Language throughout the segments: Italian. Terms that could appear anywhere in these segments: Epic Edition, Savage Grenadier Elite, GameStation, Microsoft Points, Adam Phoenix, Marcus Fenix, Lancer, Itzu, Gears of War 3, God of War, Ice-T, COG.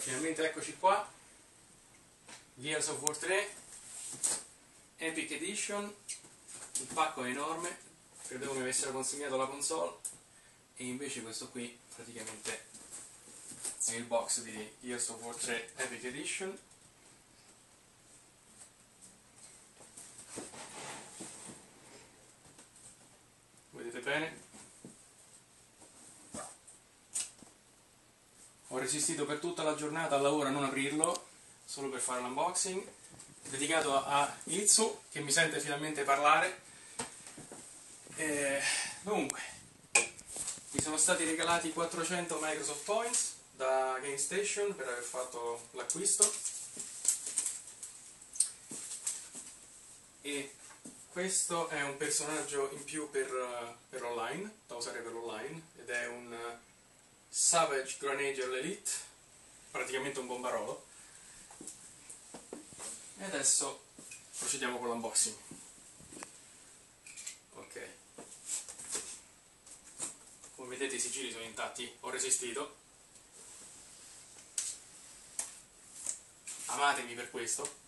finalmente eccoci qua, Gears of War 3 Epic Edition, il pacco è enorme, credevo mi avessero consegnato la console e invece questo qui praticamente è il box di Gears of War 3 Epic Edition. Vedete bene? Ho resistito per tutta la giornata al lavoro a non aprirlo, solo per fare l'unboxing, dedicato a Itzu, che mi sente finalmente parlare. Dunque, mi sono stati regalati 400 Microsoft Points da GameStation per aver fatto l'acquisto. E questo è un personaggio in più per online, da usare per online, ed è un Savage Grenadier Elite, praticamente un bombarolo. E adesso procediamo con l'unboxing. Ok, come vedete i sigilli sono intatti, ho resistito, amatemi per questo.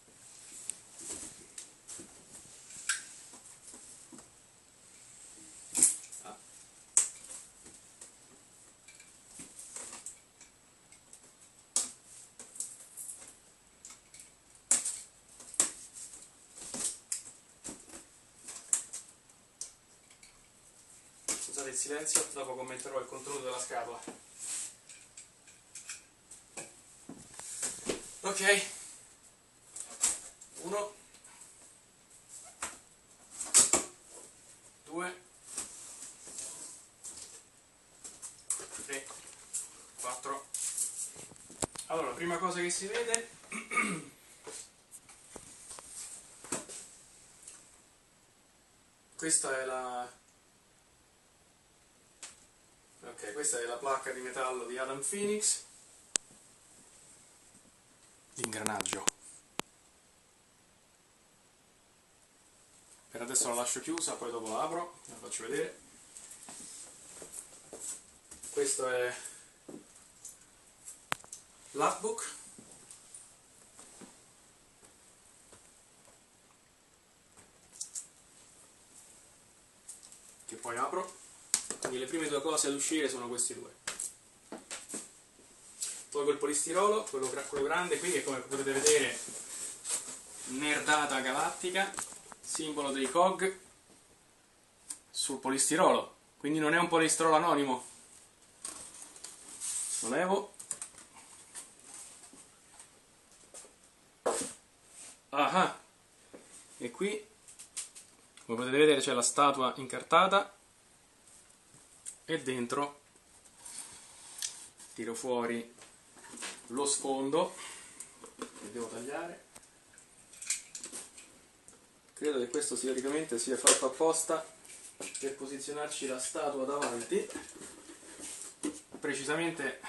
Scusate il silenzio, dopo commenterò il contenuto della scatola. Ok, uno, due, tre, quattro. Allora, la prima cosa che si vede questa è la... Ok, questa è la placca di metallo di Adam Phoenix. L'ingranaggio. Per adesso la lascio chiusa, poi dopo la apro, la faccio vedere. Questo è l'artbook. Che poi apro. Quindi le prime due cose ad uscire sono questi due. Tolgo il polistirolo, quello grande qui, che come potete vedere nerdata galattica, simbolo dei COG sul polistirolo, quindi non è un polistirolo anonimo. Lo levo. Ah, e qui come potete vedere c'è la statua incartata. E dentro tiro fuori lo sfondo che devo tagliare. Credo che questo teoricamente sia fatto apposta per posizionarci la statua davanti, precisamente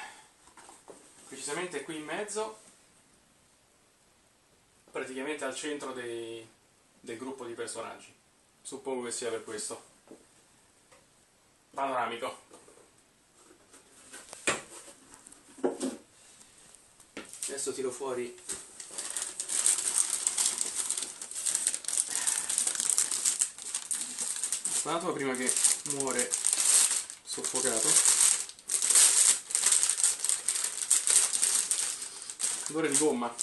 qui in mezzo, praticamente al centro del gruppo di personaggi. Suppongo che sia per questo. Panoramico. Adesso tiro fuori la statua prima che muore soffocato. Odore di gomma.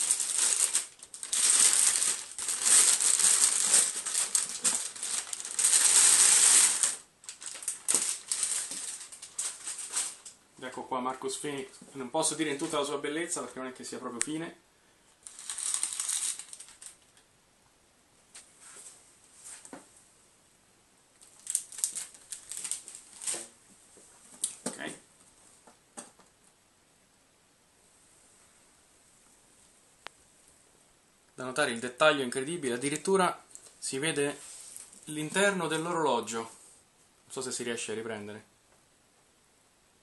Ecco qua Marcus Fenix, non posso dire in tutta la sua bellezza perché non è che sia proprio fine. Ok. Da notare il dettaglio incredibile, addirittura si vede l'interno dell'orologio, non so se si riesce a riprendere.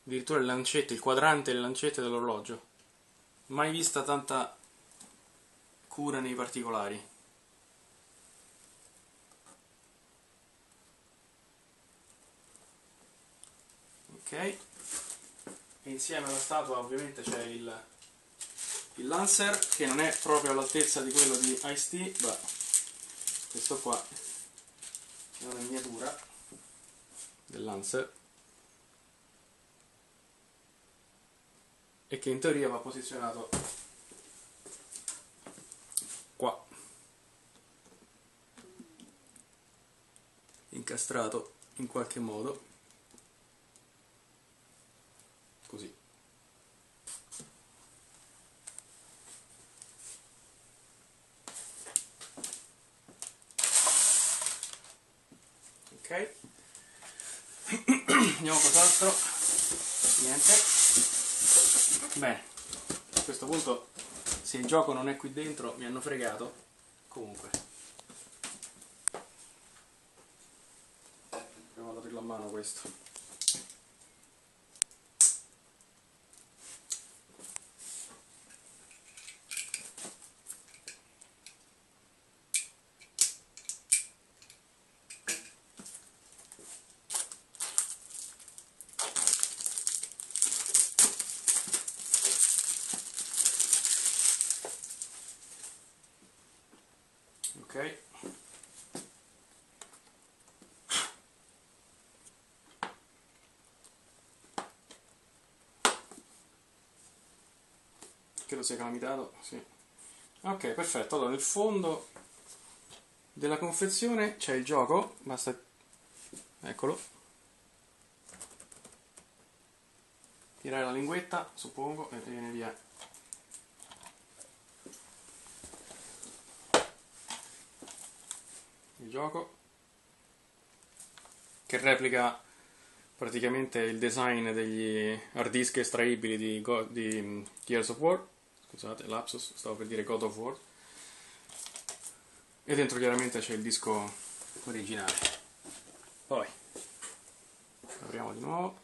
Addirittura il lancetto, il quadrante e le lancette dell'orologio. Mai vista tanta cura nei particolari. Ok. E insieme alla statua ovviamente c'è il il Lancer, che non è proprio all'altezza di quello di Ice-T, ma questo qua è una miniatura del Lancer e che in teoria va posizionato qua, incastrato in qualche modo, così. Ok, vediamo cos'altro. Niente. Bene, a questo punto, se il gioco non è qui dentro, mi hanno fregato. Comunque, proviamo ad aprirlo a mano questo. Ok, credo sia calamitato, sì. Ok, perfetto. Allora, nel fondo della confezione c'è il gioco, basta, eccolo, tirare la linguetta, suppongo, e viene via. Il gioco che replica praticamente il design degli hard disk estraibili di Gears of War, scusate, lapsus, stavo per dire God of War, e dentro chiaramente c'è il disco originale. Poi apriamo di nuovo,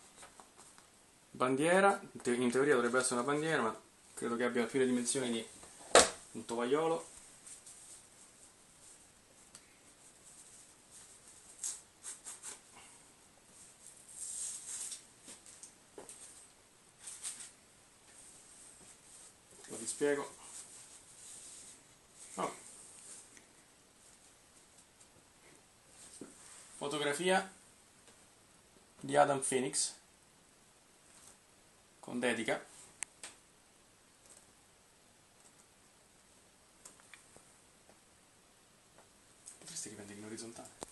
bandiera, in teoria dovrebbe essere una bandiera, ma credo che abbia più le dimensioni di un tovagliolo. Vi spiego. Oh. Fotografia di Adam Phoenix con dedica. Potresti riprendere in orizzontale.